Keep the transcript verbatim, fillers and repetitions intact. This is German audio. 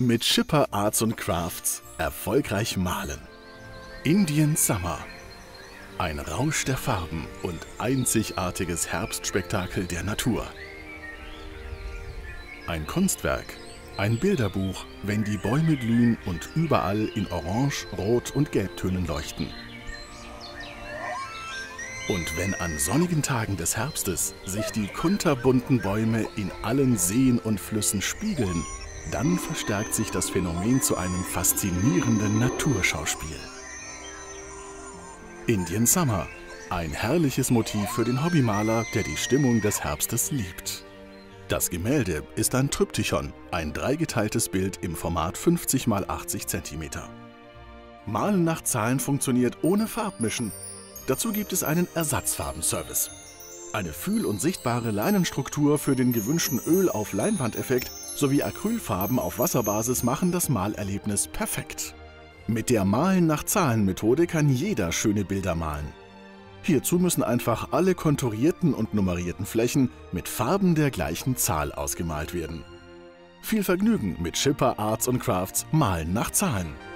Mit Schipper Arts and Crafts erfolgreich malen. Indian Summer. Ein Rausch der Farben und einzigartiges Herbstspektakel der Natur. Ein Kunstwerk, ein Bilderbuch, wenn die Bäume glühen und überall in Orange, Rot und Gelbtönen leuchten. Und wenn an sonnigen Tagen des Herbstes sich die kunterbunten Bäume in allen Seen und Flüssen spiegeln, dann verstärkt sich das Phänomen zu einem faszinierenden Naturschauspiel. Indian Summer, ein herrliches Motiv für den Hobbymaler, der die Stimmung des Herbstes liebt. Das Gemälde ist ein Triptychon, ein dreigeteiltes Bild im Format fünfzig mal achtzig Zentimeter. Malen nach Zahlen funktioniert ohne Farbmischen. Dazu gibt es einen Ersatzfarbenservice. Eine fühl- und sichtbare Leinenstruktur für den gewünschten Öl-auf-Leinwand-Effekt sowie Acrylfarben auf Wasserbasis machen das Malerlebnis perfekt. Mit der Malen-nach-Zahlen-Methode kann jeder schöne Bilder malen. Hierzu müssen einfach alle konturierten und nummerierten Flächen mit Farben der gleichen Zahl ausgemalt werden. Viel Vergnügen mit Schipper Arts and Crafts Malen nach Zahlen!